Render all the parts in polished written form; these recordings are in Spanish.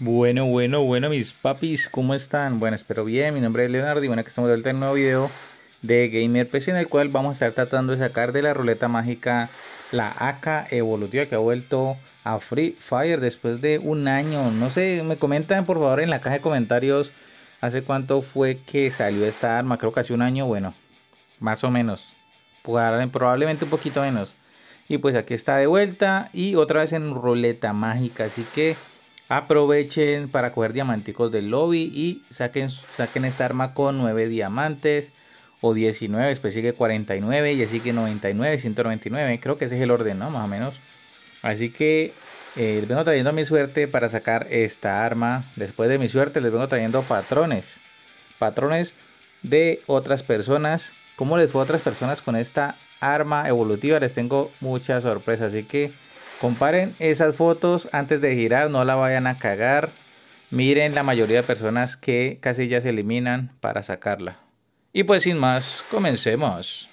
Bueno, mis papis, ¿cómo están? Bueno, espero bien, mi nombre es Leonardo y bueno, aquí estamos de vuelta en un nuevo video de Gamer PC, en el cual vamos a estar tratando de sacar de la ruleta mágica la AK Evolutiva, que ha vuelto a Free Fire después de un año. No sé, me comentan por favor en la caja de comentarios hace cuánto fue que salió esta arma, creo que hace un año, bueno, más o menos, probablemente un poquito menos. Y pues aquí está de vuelta y otra vez en ruleta mágica, así que aprovechen para coger diamanticos del lobby y saquen esta arma con 9 diamantes o 19, después sigue 49 y así que 99, 199, creo que ese es el orden, ¿no? Más o menos. Así que les vengo trayendo mi suerte para sacar esta arma. Después de mi suerte les vengo trayendo patrones de otras personas. ¿Cómo les fue a otras personas con esta arma evolutiva? Les tengo muchas sorpresas, así que comparen esas fotos antes de girar, no la vayan a cagar. Miren la mayoría de personas que casi ya se eliminan para sacarla. Y pues sin más, comencemos.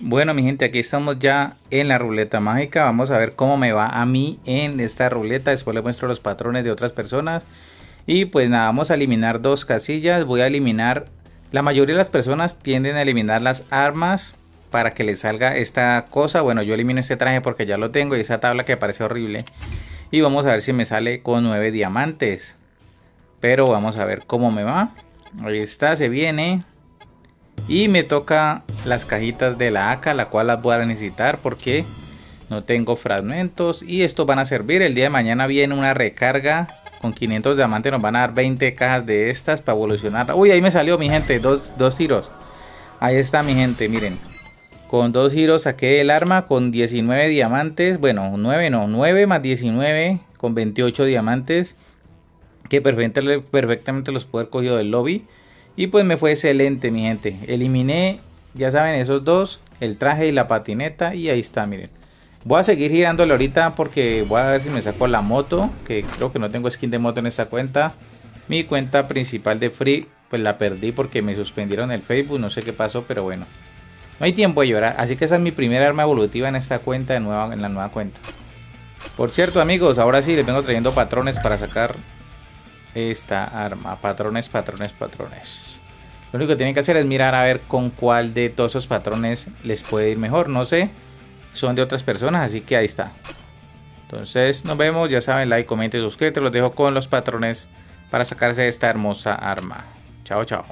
Bueno, mi gente, aquí estamos ya en la ruleta mágica. Vamos a ver cómo me va a mí en esta ruleta. Después les muestro los patrones de otras personas. Y pues nada, vamos a eliminar dos casillas. Voy a eliminar, la mayoría de las personas tienden a eliminar las armas para que les salga esta cosa. Bueno, yo elimino este traje porque ya lo tengo y esa tabla que parece horrible. Y vamos a ver si me sale con 9 diamantes. Pero vamos a ver cómo me va. Ahí está, se viene. Y me toca las cajitas de la AK, la cual las voy a necesitar porque no tengo fragmentos. Y estos van a servir, el día de mañana viene una recarga con 500 diamantes, nos van a dar 20 cajas de estas para evolucionar. Uy, ahí me salió mi gente, dos giros. Ahí está mi gente, miren. Con 2 giros saqué el arma con 19 diamantes, bueno 9 más 19 con 28 diamantes. Que perfectamente los puedo haber cogido del lobby. Y pues me fue excelente mi gente, eliminé, ya saben, esos dos, el traje y la patineta, y ahí está, miren. Voy a seguir girándole ahorita porque voy a ver si me saco la moto, que creo que no tengo skin de moto en esta cuenta. Mi cuenta principal de Free, pues la perdí porque me suspendieron el Facebook, no sé qué pasó, pero bueno. No hay tiempo de llorar, así que esa es mi primera arma evolutiva en esta cuenta, en la nueva cuenta. Por cierto amigos, ahora sí les vengo trayendo patrones para sacar esta arma, patrones. Lo único que tienen que hacer es mirar a ver con cuál de todos esos patrones les puede ir mejor. No sé, son de otras personas, así que ahí está. Entonces nos vemos, ya saben, like, comenten, suscríbete. Los dejo con los patrones para sacarse esta hermosa arma. Chao, chao.